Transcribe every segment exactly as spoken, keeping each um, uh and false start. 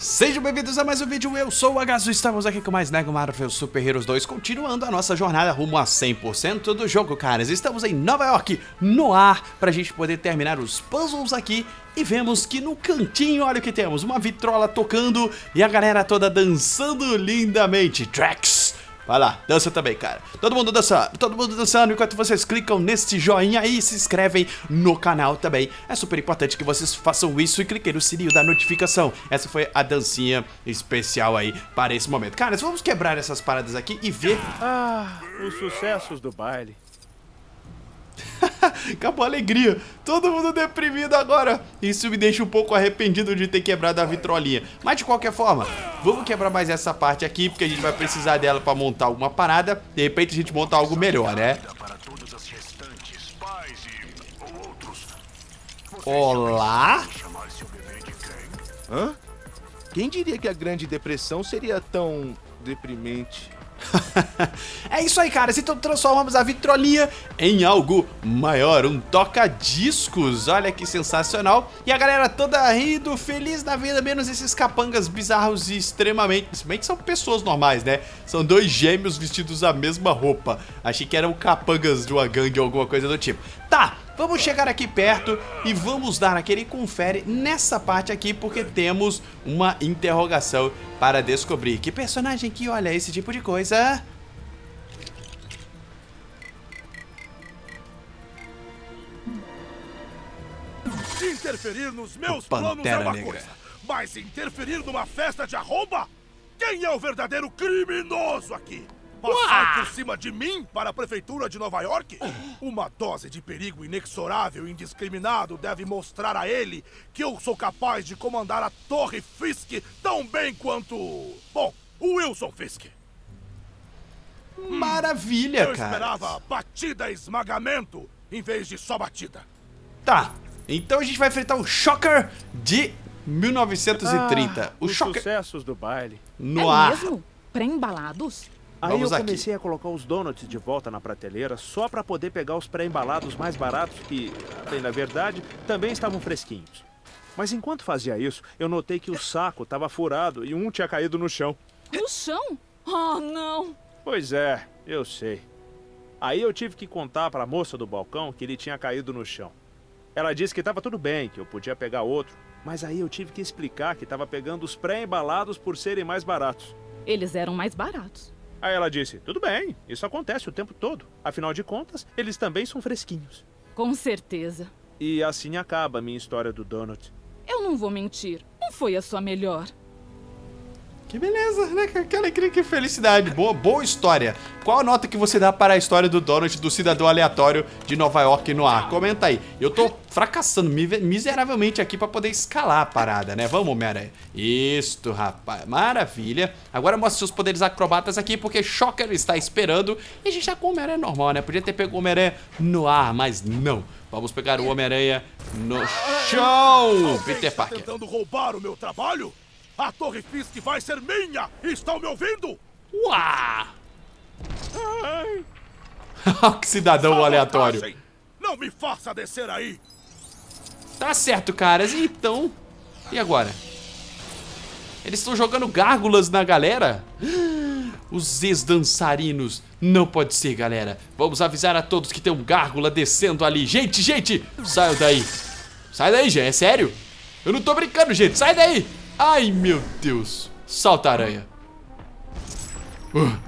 Sejam bem-vindos a mais um vídeo, eu sou o Hagazo, estamos aqui com mais Lego Marvel Super Heroes dois, continuando a nossa jornada rumo a cem por cento do jogo, caras. Estamos em Nova York, no ar, pra gente poder terminar os puzzles aqui. E vemos que no cantinho, olha o que temos, uma vitrola tocando e a galera toda dançando lindamente. Drax, vai lá, dança também, cara. Todo mundo dançando, todo mundo dançando. Enquanto vocês clicam nesse joinha e se inscrevem no canal também. É super importante que vocês façam isso e cliquem no sininho da notificação. Essa foi a dancinha especial aí para esse momento. Cara, nós vamos quebrar essas paradas aqui e ver... Ah, os sucessos do baile. Acabou a alegria. Todo mundo deprimido agora. Isso me deixa um pouco arrependido de ter quebrado a vitrolinha. Mas de qualquer forma, vamos quebrar mais essa parte aqui, porque a gente vai precisar dela pra montar alguma parada. De repente a gente monta algo melhor, né? Olá? Hã? Quem diria que a Grande Depressão seria tão deprimente? É isso aí, caras, então transformamos a vitrolinha em algo maior, um toca-discos, olha que sensacional. E a galera toda rindo, feliz da vida, menos esses capangas bizarros e extremamente... Se bem que são pessoas normais, né? São dois gêmeos vestidos a mesma roupa. Achei que eram capangas de uma gangue ou alguma coisa do tipo. Tá, vamos chegar aqui perto e vamos dar aquele confere nessa parte aqui, porque temos uma interrogação para descobrir. Que personagem que olha esse tipo de coisa? Interferir nos meus planos é uma coisa, mas interferir numa festa de arromba? Quem é o verdadeiro criminoso aqui? Passar por cima de mim para a prefeitura de Nova York? Uma dose de perigo inexorável e indiscriminado deve mostrar a ele que eu sou capaz de comandar a Torre Fisk tão bem quanto... Bom, o Wilson Fisk. Maravilha, cara. Eu esperava batida e esmagamento em vez de só batida. Tá, então a gente vai enfrentar o Shocker de mil novecentos e trinta. Ah, o os Shocker... sucessos do baile. No ar. É mesmo? Pré-embalados? Aí Vamos eu comecei aqui. a colocar os donuts de volta na prateleira só pra poder pegar os pré-embalados mais baratos que, bem, na verdade, também estavam fresquinhos. Mas enquanto fazia isso, eu notei que o saco tava furado e um tinha caído no chão. No chão? Oh, não! Pois é, eu sei. Aí eu tive que contar pra moça do balcão que ele tinha caído no chão. Ela disse que tava tudo bem, que eu podia pegar outro, mas aí eu tive que explicar que tava pegando os pré-embalados por serem mais baratos. Eles eram mais baratos. Aí ela disse, tudo bem, isso acontece o tempo todo. Afinal de contas, eles também são fresquinhos. Com certeza. E assim acaba a minha história do donut. Eu não vou mentir, não foi a sua melhor. Que beleza, né? Que alegria, que felicidade. Boa, boa história. Qual a nota que você dá para a história do donut do cidadão aleatório de Nova York no ar? Comenta aí. Eu tô fracassando miseravelmente aqui para poder escalar a parada, né? Vamos, Homem-Aranha. Isto, rapaz. Maravilha. Agora mostra seus poderes acrobatas aqui, porque Shocker está esperando. E a gente tá com o Homem-Aranha normal, né? Podia ter pego o Homem-Aranha no ar, mas não. Vamos pegar o Homem-Aranha no chão. Peter Parker. Está tentando roubar o meu trabalho? A Torre Fisk vai ser minha! Estão me ouvindo? Uau! Que cidadão Salve aleatório! Caixa. Não me faça descer aí! Tá certo, caras. Então... E agora? Eles estão jogando gárgulas na galera? Os ex-dançarinos. Não pode ser, galera. Vamos avisar a todos que tem um gárgula descendo ali. Gente, gente! Saiam daí! Sai daí, gente! É sério? Eu não tô brincando, gente! Sai daí! Ai, meu Deus. Salta, aranha. Uh,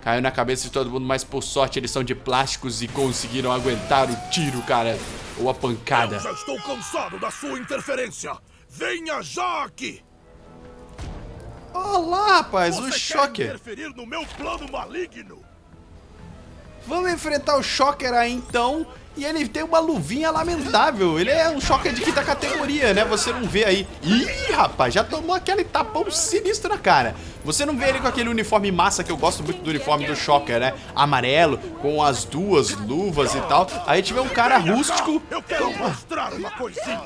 caiu na cabeça de todo mundo, mas por sorte eles são de plásticos e conseguiram aguentar o tiro, cara. Ou a pancada. Eu já estou cansado da sua interferência. Venha já aqui. Olá, rapaz. Você o Shocker. Quer interferir no meu plano maligno? Vamos enfrentar o Shocker aí, então. E ele tem uma luvinha lamentável. Ele é um Shocker de quinta categoria, né? Você não vê aí. Ih, rapaz, já tomou aquele tapão sinistro na cara. Você não vê ele com aquele uniforme massa, que eu gosto muito do uniforme do Shocker, né? Amarelo, com as duas luvas e tal. Aí a gente vê um cara rústico. Eu quero mostrar uma coisinha.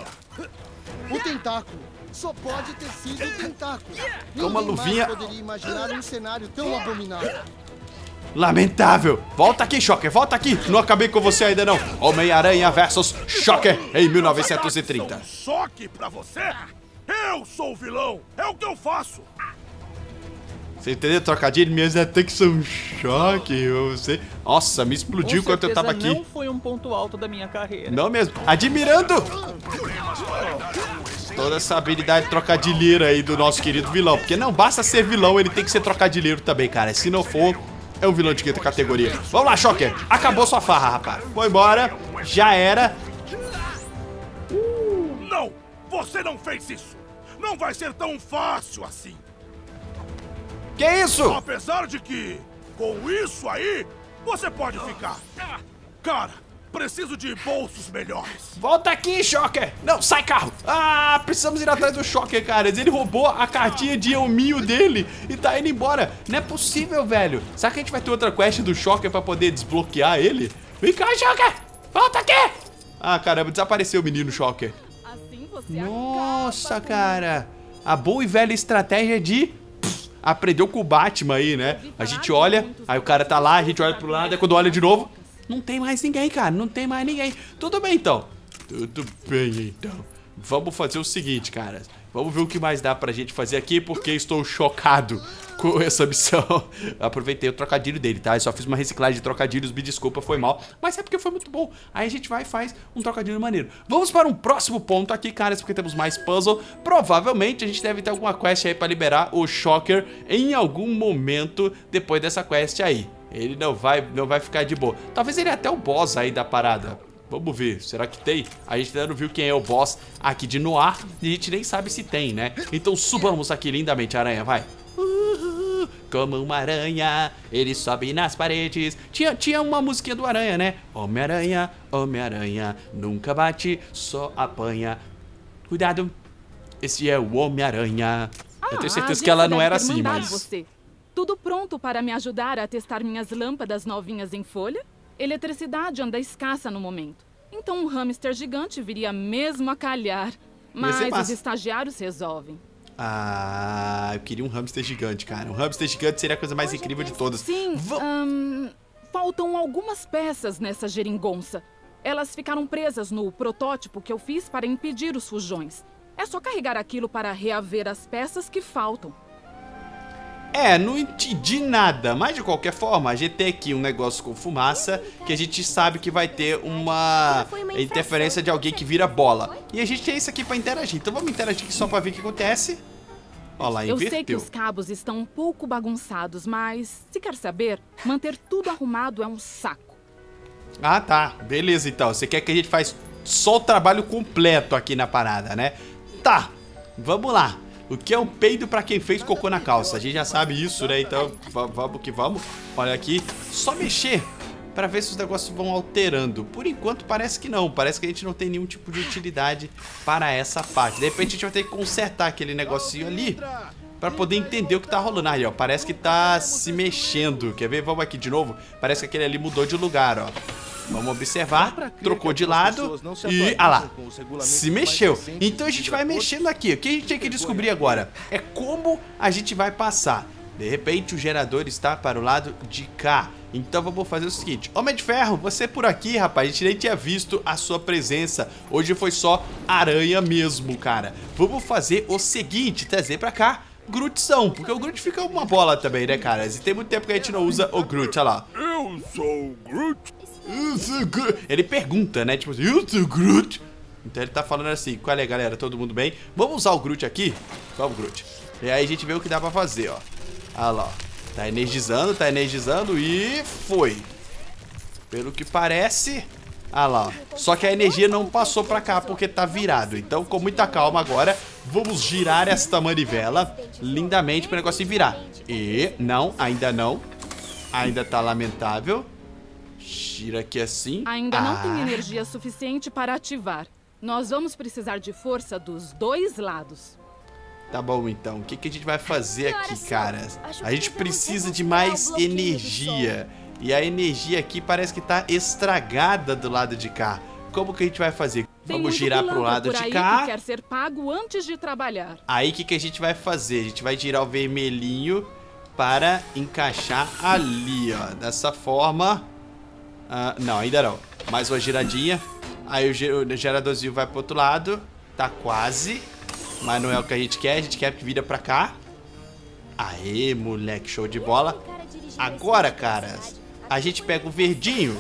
O tentáculo. Só pode ter sido o tentáculo. Toma luvinha. Poderia imaginar um cenário tão abominável. Lamentável. Volta aqui, Shocker. Volta aqui. Não acabei com você ainda, não. Homem-Aranha versus Shocker em mil novecentos e trinta. Um choque pra você? Eu sou o vilão! É o que eu faço! Você entendeu? Trocadilho, minhas ataques são um choque. Você... Nossa, me explodiu enquanto eu tava aqui. Não foi um ponto alto da minha carreira. Não mesmo. Admirando toda essa habilidade trocadilheira aí do nosso querido vilão. Porque não basta ser vilão, ele tem que ser trocadilheiro também, cara. Se não for, é um vilão de quinta categoria. Vamos lá, Shocker. Acabou sua farra, rapaz. Foi embora. Já era. Não, você não fez isso. Não vai ser tão fácil assim. Que isso? Apesar de que, com isso aí, você pode ficar. Cara, preciso de bolsos melhores. Volta aqui, Shocker. Não, sai, carro. Ah, precisamos ir atrás do Shocker, cara. Ele roubou a cartinha de hominho dele e tá indo embora. Não é possível, velho. Será que a gente vai ter outra quest do Shocker pra poder desbloquear ele? Vem cá, Shocker. Volta aqui. Ah, caramba, desapareceu o menino Shocker. Assim você Nossa, cara. A boa e velha estratégia de... Aprendeu com o Batman aí, né? A gente olha, aí o cara tá lá, a gente olha pro lado, aí quando olha de novo, não tem mais ninguém, cara, não tem mais ninguém. Tudo bem, então. Tudo bem, então. Vamos fazer o seguinte, cara. Vamos ver o que mais dá pra gente fazer aqui, porque estou chocado com essa missão. Aproveitei o trocadilho dele, tá? Eu só fiz uma reciclagem de trocadilhos, me desculpa, foi mal. Mas é porque foi muito bom. Aí a gente vai e faz um trocadilho maneiro. Vamos para um próximo ponto aqui, caras, porque temos mais puzzle. Provavelmente a gente deve ter alguma quest aí pra liberar o Shocker em algum momento depois dessa quest aí. Ele não vai, não vai ficar de boa. Talvez ele é até o boss aí da parada. Vamos ver, será que tem? A gente ainda não viu quem é o boss aqui de Noir e a gente nem sabe se tem, né? Então subamos aqui lindamente, aranha, vai. Uhul, como uma aranha, ele sobe nas paredes. Tinha, tinha uma musiquinha do aranha, né? Homem-Aranha, Homem-Aranha, nunca bate, só apanha. Cuidado, esse é o Homem-Aranha. Ah, eu tenho certeza que ela não era assim, mas... Você. Tudo pronto para me ajudar a testar minhas lâmpadas novinhas em folha? Eletricidade anda escassa no momento. Então um hamster gigante viria mesmo a calhar. Mas os estagiários resolvem. Ah, eu queria um hamster gigante, cara. Um hamster gigante seria a coisa mais Hoje incrível de todas. Sim, v hum, faltam algumas peças nessa geringonça. Elas ficaram presas no protótipo que eu fiz para impedir os fujões. É só carregar aquilo para reaver as peças que faltam. É, não entendi nada, mas de qualquer forma, a gente tem aqui um negócio com fumaça que a gente sabe que vai ter uma interferência de alguém que vira bola. E a gente tem isso aqui pra interagir, então vamos interagir aqui só pra ver o que acontece. Olha lá, inverteu. Eu sei que os cabos estão um pouco bagunçados, mas se quer saber, manter tudo arrumado é um saco. Ah tá, beleza então, você quer que a gente faça só o trabalho completo aqui na parada, né? Tá, vamos lá. O que é um peido pra quem fez cocô na calça? A gente já sabe isso, né? Então, vamos que vamos. Olha aqui. Só mexer pra ver se os negócios vão alterando. Por enquanto, parece que não. Parece que a gente não tem nenhum tipo de utilidade para essa parte. De repente, a gente vai ter que consertar aquele negocinho ali pra poder entender o que tá rolando. Aí, ó. Parece que tá se mexendo. Quer ver? Vamos aqui de novo. Parece que aquele ali mudou de lugar, ó. Vamos observar, trocou de lado e, ah lá, se mexeu. Então a gente vai mexendo aqui. O que a gente tem que descobrir agora é como a gente vai passar. De repente o gerador está para o lado de cá. Então vamos fazer o seguinte. Homem de Ferro, você por aqui, rapaz. A gente nem tinha visto a sua presença. Hoje foi só aranha mesmo, cara. Vamos fazer o seguinte, trazer para cá Grootzão, porque o Groot fica uma bola também, né, cara? E tem muito tempo que a gente não usa o Groot, olha lá. Eu sou o Groot. Ele pergunta, né? Tipo, eu sou Groot. Então ele tá falando assim, qual é, galera? Todo mundo bem? Vamos usar o Groot aqui? Vamos, Groot. E aí a gente vê o que dá pra fazer, ó. Olha lá, ó. Tá energizando, tá energizando e foi. Pelo que parece... Ah lá, ó. Só que a energia não passou pra cá porque tá virado. Então, com muita calma agora, vamos girar esta manivela lindamente pro negócio virar. E... Não, ainda não. Ainda tá lamentável. Gira aqui assim. Ainda ah. não tem energia suficiente para ativar. Nós vamos precisar de força dos dois lados. Tá bom, então. O que, que a gente vai fazer aqui, caras? A gente precisa de mais energia. E a energia aqui parece que tá estragada do lado de cá. Como que a gente vai fazer? Tem Vamos girar pro lado de cá. Que quer ser pago antes de trabalhar. Aí o que, que a gente vai fazer? A gente vai girar o vermelhinho para encaixar ali, ó. Dessa forma... Uh, não, ainda não. Mais uma giradinha. Aí o geradorzinho vai pro outro lado. Tá quase. Mas não é o que a gente quer, a gente quer que vira pra cá. Aê, moleque, show de bola. Agora, caras, a gente pega o verdinho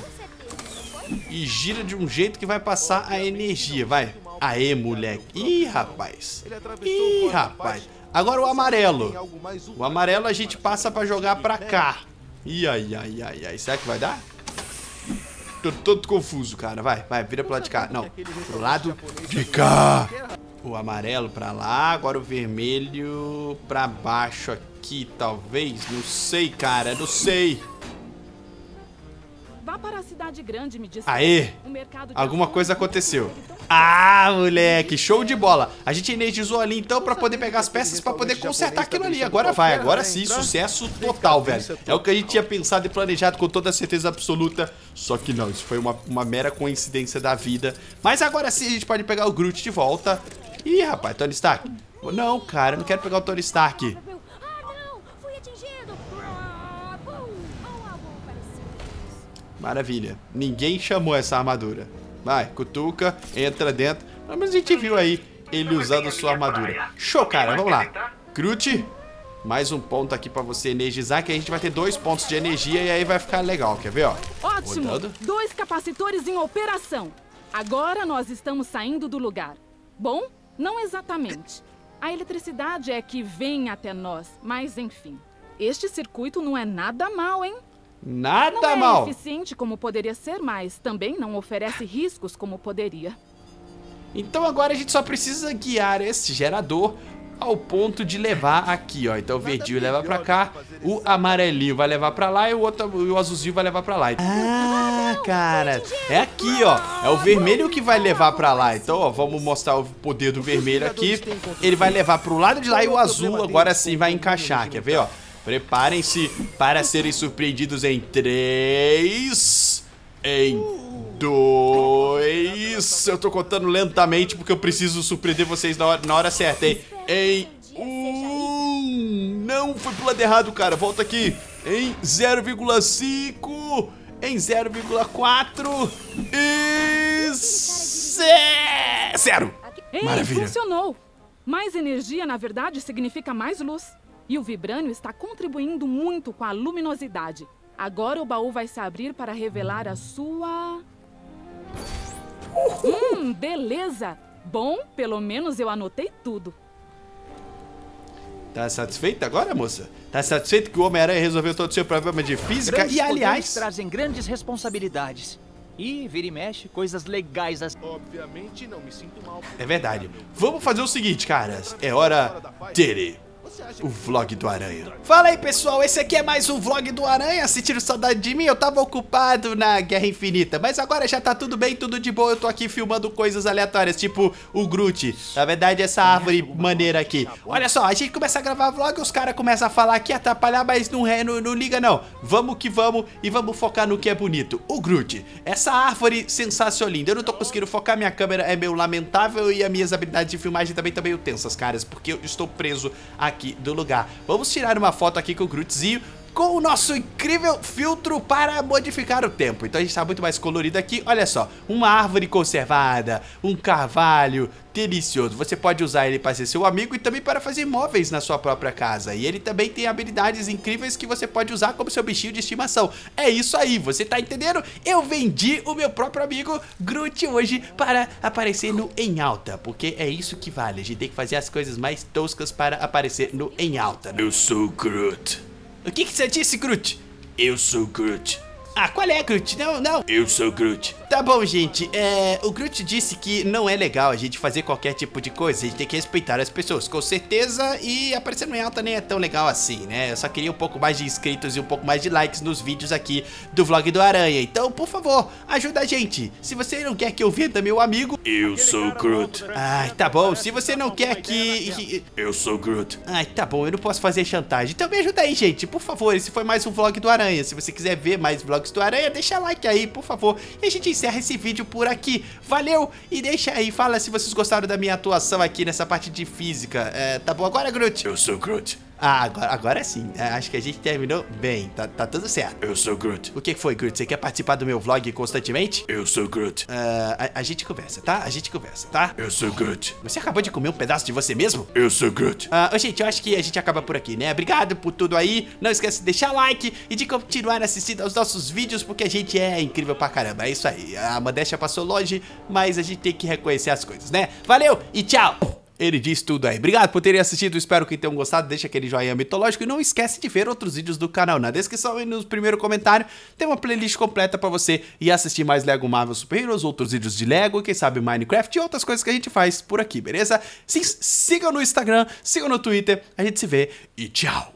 e gira de um jeito que vai passar a energia, vai. Aê, moleque. Ih, rapaz. Ih, rapaz. Agora o amarelo. O amarelo a gente passa pra jogar pra cá. Ih, ai, ai, ai, ai. Será que vai dar? Tô todo confuso, cara. Vai, vai, vira pro lado de cá. Não, pro lado de cá. O amarelo pra lá. Agora o vermelho pra baixo aqui, talvez. Não sei, cara, não sei. Vá para a cidade grande, me diz. Aê! Alguma coisa aconteceu. Ah, moleque, show de bola. A gente energizou ali então pra poder pegar as peças pra poder consertar aquilo ali. Agora vai, agora sim, sucesso total, velho. É o que a gente tinha pensado e planejado com toda certeza absoluta. Só que não, isso foi uma, uma mera coincidência da vida. Mas agora sim a gente pode pegar o Groot de volta. Ih, rapaz, Tony Stark. Não, cara, eu não quero pegar o Tony Stark. Maravilha. Ninguém chamou essa armadura. Vai, cutuca, entra dentro. Mas a gente viu aí ele usando sua armadura. Show, cara. Vamos lá. Groot, mais um ponto aqui pra você energizar, que a gente vai ter dois pontos de energia e aí vai ficar legal. Quer ver, ó? Ótimo. Rodando. Dois capacitores em operação. Agora nós estamos saindo do lugar. Bom, não exatamente. A eletricidade é que vem até nós, mas enfim. Este circuito não é nada mal, hein? Nada mal. Não é eficiente como poderia ser, mas também não oferece riscos como poderia. Então agora a gente só precisa guiar esse gerador ao ponto de levar aqui, ó. Então o verdinho leva pra cá, o amarelinho vai levar pra lá e o outro, o azulzinho vai levar pra lá. Ah, cara, é aqui, ó. É o vermelho que vai levar pra lá. Então, ó, vamos mostrar o poder do vermelho aqui. Ele vai levar pro lado de lá e o azul agora sim vai encaixar. Quer ver, ó? Preparem-se para serem surpreendidos em três, em dois... Eu tô contando lentamente porque eu preciso surpreender vocês na hora, na hora certa, hein? Em um... Não, foi pro lado errado, cara. Volta aqui. Em zero vírgula cinco, em zero vírgula quatro e... Zero! Maravilha. Ei, funcionou. Mais energia, na verdade, significa mais luz. E o vibrânio está contribuindo muito com a luminosidade. Agora o baú vai se abrir para revelar a sua... Uhul. Hum, beleza! Bom, pelo menos eu anotei tudo. Tá satisfeita agora, moça? Tá satisfeita que o Homem-Aranha resolveu todo o seu problema de física? Grandes e, aliás... trazem grandes responsabilidades. E vira e mexe, coisas legais assim. Obviamente não me sinto mal. É verdade. Vamos fazer o seguinte, caras. É hora dele. O Vlog do Aranha. Fala aí, pessoal, esse aqui é mais um Vlog do Aranha. Sentiram saudade de mim? Eu tava ocupado na Guerra Infinita, mas agora já tá tudo bem, tudo de boa. Eu tô aqui filmando coisas aleatórias, tipo o Groot. Na verdade, essa árvore maneira aqui. Olha só, a gente começa a gravar vlog, os caras começam a falar aqui, atrapalhar, mas não, é, não, não liga não. Vamos que vamos e vamos focar no que é bonito. O Groot, essa árvore sensacional. Eu não tô conseguindo focar, minha câmera é meio lamentável e as minhas habilidades de filmagem também estão meio tensas, caras, porque eu estou preso aqui Aqui do lugar. Vamos tirar uma foto aqui com o Grootzinho, com o nosso incrível filtro para modificar o tempo. Então a gente tá muito mais colorido aqui. Olha só, uma árvore conservada, um carvalho delicioso. Você pode usar ele para ser seu amigo e também para fazer móveis na sua própria casa. E ele também tem habilidades incríveis que você pode usar como seu bichinho de estimação. É isso aí, você tá entendendo? Eu vendi o meu próprio amigo Groot hoje para aparecer no Em Alta, porque é isso que vale. A gente tem que fazer as coisas mais toscas para aparecer no Em Alta. Eu sou Groot. O que que você disse, Groot? Eu sou Groot. Ah, qual é, Groot? Não, não. Eu sou Groot. Tá bom, gente. É, o Groot disse que não é legal a gente fazer qualquer tipo de coisa. A gente tem que respeitar as pessoas, com certeza. E aparecendo em alta nem é tão legal assim, né? Eu só queria um pouco mais de inscritos e um pouco mais de likes nos vídeos aqui do Vlog do Aranha. Então, por favor, ajuda a gente. Se você não quer que eu venda meu amigo... Eu sou Groot. Ai, tá bom. Se você não quer que... Eu sou Groot. Ai, tá bom. Eu não posso fazer chantagem. Então me ajuda aí, gente. Por favor, esse foi mais um Vlog do Aranha. Se você quiser ver mais Vlog do Aranha, deixa like aí, por favor. E a gente encerra esse vídeo por aqui. Valeu! E deixa aí, fala se vocês gostaram da minha atuação aqui nessa parte de física. É, tá bom agora, Groot? Eu sou Groot. Ah, agora, agora sim. Acho que a gente terminou bem. Tá, tá tudo certo. Eu sou Groot. O que foi, Groot? Você quer participar do meu vlog constantemente? Eu sou Groot. Uh, a, a gente conversa, tá? A gente conversa, tá? Eu sou Groot. Você acabou de comer um pedaço de você mesmo? Eu sou Groot. Uh, gente, eu acho que a gente acaba por aqui, né? Obrigado por tudo aí. Não esquece de deixar like e de continuar assistindo aos nossos vídeos, porque a gente é incrível pra caramba. É isso aí. A modéstia passou longe, mas a gente tem que reconhecer as coisas, né? Valeu e tchau! Ele diz tudo aí. Obrigado por terem assistido, espero que tenham gostado. Deixa aquele joinha mitológico e não esquece de ver outros vídeos do canal. Na descrição e no primeiro comentário tem uma playlist completa pra você e assistir mais Lego Marvel Super Heroes, outros vídeos de Lego, quem sabe Minecraft e outras coisas que a gente faz por aqui, beleza? Se sigam no Instagram, sigam no Twitter, a gente se vê e tchau!